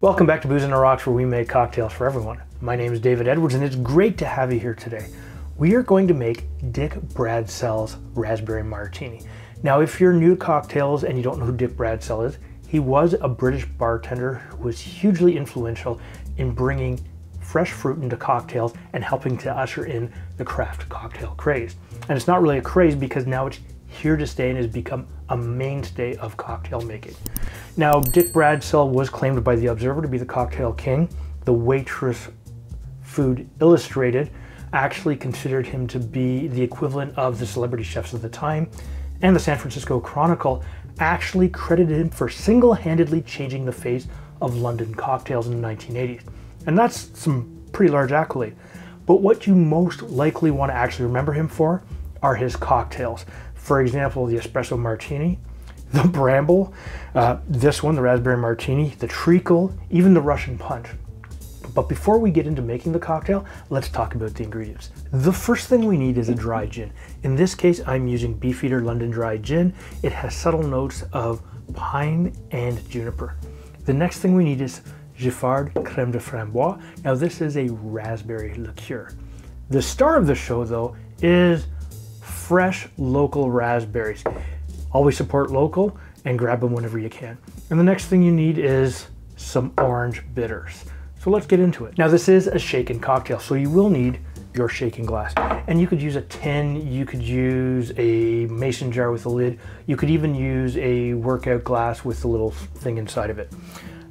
Welcome back to Booze on the Rocks, where we make cocktails for everyone. My name is David Edwards, and it's great to have you here today. We are going to make Dick Bradsell's Raspberry Martini. Now, if you're new to cocktails and you don't know who Dick Bradsell is, he was a British bartender who was hugely influential in bringing fresh fruit into cocktails and helping to usher in the craft cocktail craze. And it's not really a craze because now it's here to stay and has become a mainstay of cocktail making. Now, Dick Bradsell was claimed by the Observer to be the cocktail king. The Waitrose Food Illustrated actually considered him to be the equivalent of the celebrity chefs of the time, and the San Francisco Chronicle actually credited him for single-handedly changing the face of London cocktails in the 1980s. And that's some pretty large accolade. But what you most likely want to actually remember him for are his cocktails. For example, the espresso martini, the bramble, this one, the raspberry martini, the treacle, even the Russian punch. But before we get into making the cocktail, let's talk about the ingredients. The first thing we need is a dry gin. In this case, I'm using Beefeater London Dry Gin. It has subtle notes of pine and juniper. The next thing we need is Giffard Crème de Framboise. Now, this is a raspberry liqueur. The star of the show, though, is fresh local raspberries. Always support local and grab them whenever you can. And the next thing you need is some orange bitters. So let's get into it. Now, this is a shaken cocktail, so you will need your shaking glass. And you could use a tin, you could use a mason jar with a lid, you could even use a workout glass with a little thing inside of it.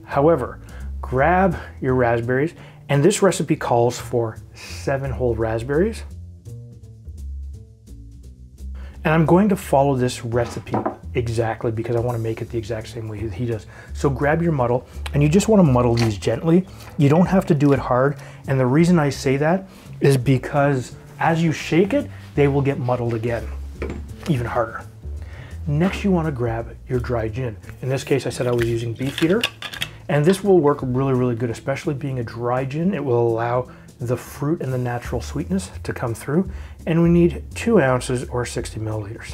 However, grab your raspberries, and this recipe calls for 7 whole raspberries. And I'm going to follow this recipe exactly because I want to make it the exact same way he does. So grab your muddle, and you just want to muddle these gently. You don't have to do it hard. And the reason I say that is because as you shake it, they will get muddled again, even harder. Next, you want to grab your dry gin. In this case, I said I was using Beefeater, and this will work really, really good, especially being a dry gin. It will allow the fruit and the natural sweetness to come through. And we need 2 ounces or 60 milliliters.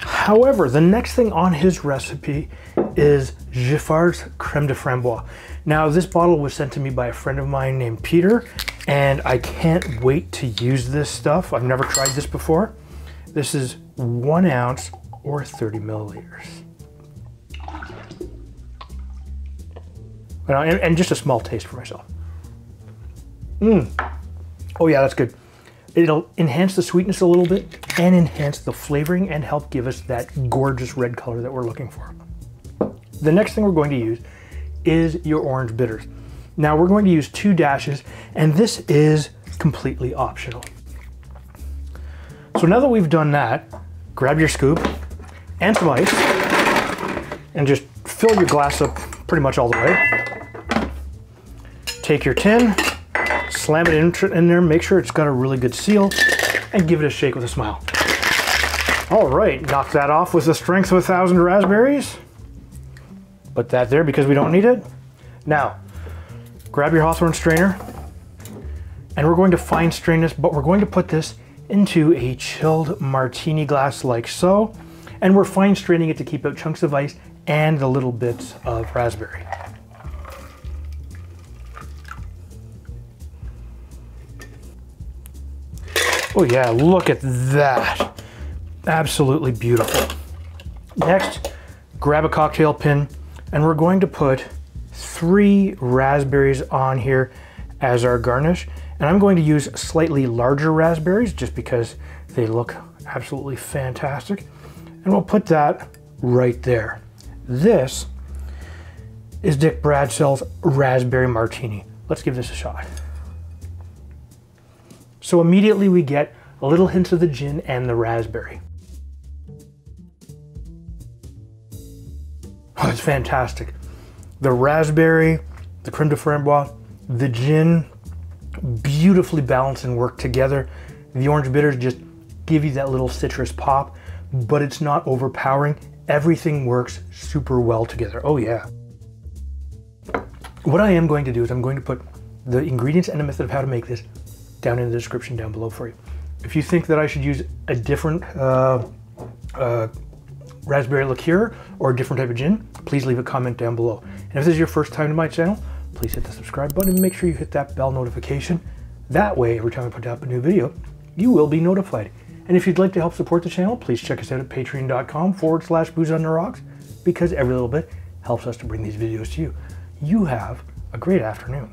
However, the next thing on his recipe is Giffard's Crème de Framboise. Now, this bottle was sent to me by a friend of mine named Peter, and I can't wait to use this stuff. I've never tried this before. This is 1 ounce or 30 milliliters. And just a small taste for myself. Oh yeah, that's good. It'll enhance the sweetness a little bit and enhance the flavoring and help give us that gorgeous red color that we're looking for. The next thing we're going to use is your orange bitters. Now, we're going to use 2 dashes, and this is completely optional. So now that we've done that, grab your scoop and some ice and just fill your glass up pretty much all the way. Take your tin, slam it in there, make sure it's got a really good seal, and give it a shake with a smile. All right, knock that off with the strength of 1,000 raspberries. Put that there because we don't need it. Now, grab your Hawthorne strainer, and we're going to fine strain this, but we're going to put this into a chilled martini glass like so, and we're fine straining it to keep out chunks of ice and the little bits of raspberry. Oh yeah, look at that. Absolutely beautiful. Next, grab a cocktail pin, and we're going to put 3 raspberries on here as our garnish. And I'm going to use slightly larger raspberries just because they look absolutely fantastic. And we'll put that right there. This is Dick Bradsell's Raspberry Martini. Let's give this a shot. So immediately we get a little hint of the gin and the raspberry. Oh, it's fantastic. The raspberry, the creme de framboise, the gin, beautifully balanced and work together. The orange bitters just give you that little citrus pop, but it's not overpowering. Everything works super well together. Oh yeah. What I am going to do is I'm going to put the ingredients and the method of how to make this down in the description down below for you. If you think that I should use a different raspberry liqueur or a different type of gin, please leave a comment down below. And if this is your first time to my channel, please hit the subscribe button and make sure you hit that bell notification. That way, every time I put up a new video, you will be notified. And if you'd like to help support the channel, please check us out at patreon.com/boozeontherocks, because every little bit helps us to bring these videos to you. You have a great afternoon.